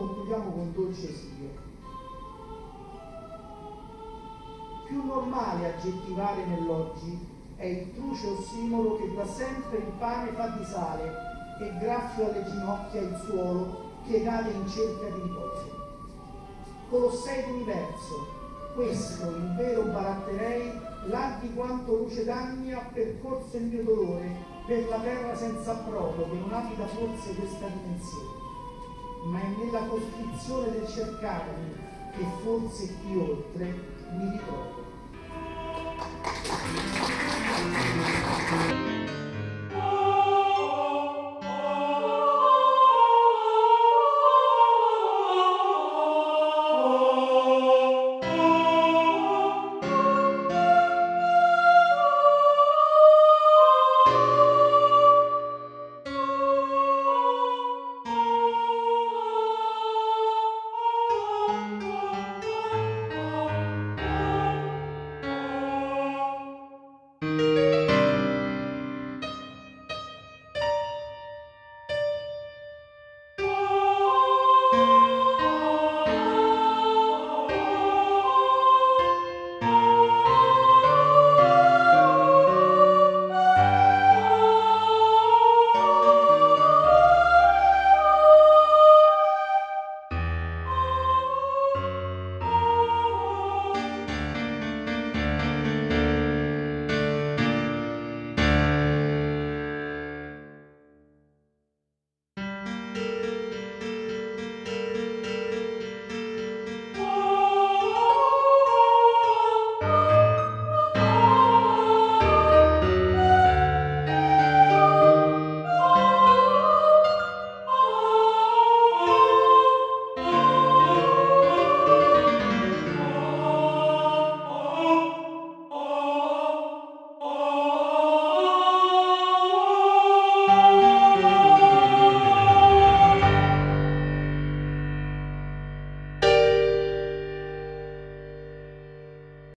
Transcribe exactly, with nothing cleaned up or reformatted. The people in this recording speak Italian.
concludiamo con Dolce esilio. Più normale aggettivare nell'oggi è il truce ossimoro che da sempre il pane fa di sale e graffio alle ginocchia il suolo piegate in cerca di riposo. Colossei d'universo, questo il vero baratterei, là di quanto luce d'anni ha percorso il mio dolore per la terra senza approdo che non abita forse questa dimensione, ma è nella costrizione del cercarmi che forse qui oltre mi ritrovo.